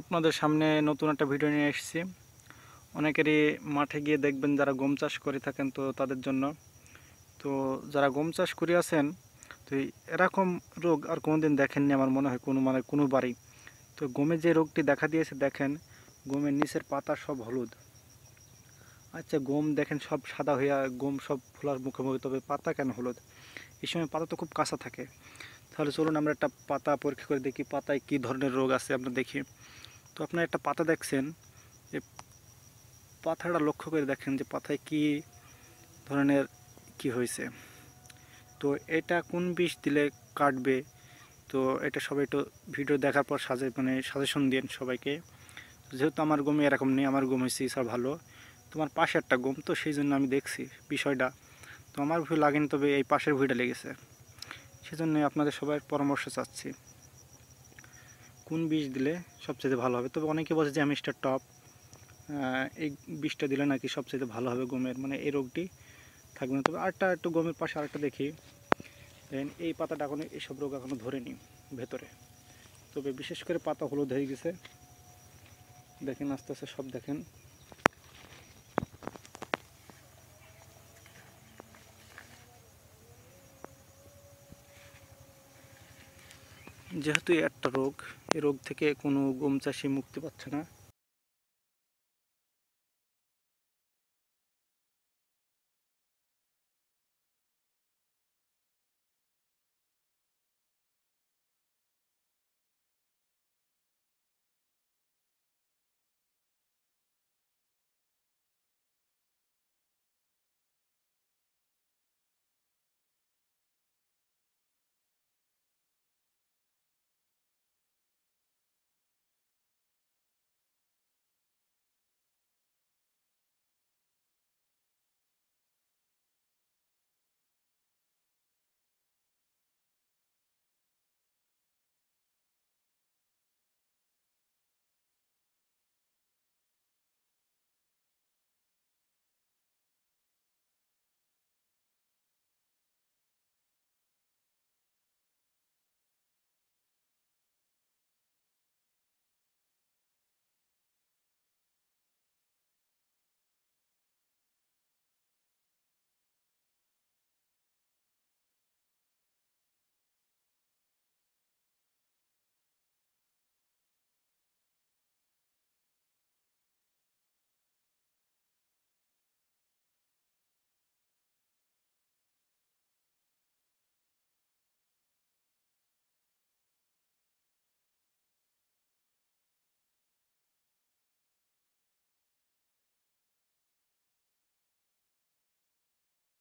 আপনাদের সামনে নতুন একটা ভিডিও নিয়ে এসেছি। অনেকেরই মাঠে গিয়ে দেখবেন যারা গম চাষ করে থাকেন, তো তাদের জন্য, তো যারা গম চাষ করে আছেন তো এরকম রোগ আর কোনো দিন দেখেননি আমার মনে হয় কোনোবারই। তো গমে যে রোগটি দেখা দিয়েছে দেখেন, গমের নিচের পাতা সব হলুদ, আচ্ছা গম দেখেন সব সাদা হইয়া গম সব ফোলার মুখোমুখি, তবে পাতা কেন হলুদ? এই সময় পাতা তো খুব কাঁচা থাকে। তাহলে চলুন আমরা একটা পাতা পরীক্ষা করে দেখি পাতায় কি ধরনের রোগ আছে আমরা দেখি। তো আপনার একটা পাতা দেখছেন, এই পাতাটা লক্ষ্য করে দেখেন যে পাতায় কি ধরনের কি হয়েছে, তো এটা কোন বিষ দিলে কাটবে, তো এটা সবাই একটু ভিডিও দেখার পর সাজেশন দিন সবাইকে। যেহেতু আমার গমে এরকম নেই, আমার গম হয়েছে স্যার ভালো, তোমার পাশে একটা গম, তো সেই জন্য আমি দেখছি বিষয়টা, তো আমার ভুল লাগেনি, তবে এই পাশের ভুঁইটা লেগেছে, সেজন্য আপনাদের সবার পরামর্শ চাচ্ছি কোন বীজ দিলে সবচেয়ে ভালো হবে। তবে অনেকে বলে যে মিস্টার টপ এই বীজটা দিলে নাকি সবচেয়ে ভালো হবে গমের, মানে এই রোগটি থাকবে না। তবে আরেকটা একটু গমের পাশে আরেকটা দেখি, এই পাতাটা এখনও এইসব রোগ এখনও ধরেনি ভেতরে, তবে বিশেষ করে পাতা হলুদ হয়ে গেছে দেখেন, আস্তে আস্তে সব দেখেন। যেহেতু একটা রোগ, এই রোগ থেকে কোনো গম চাষি মুক্তি পাচ্ছে না,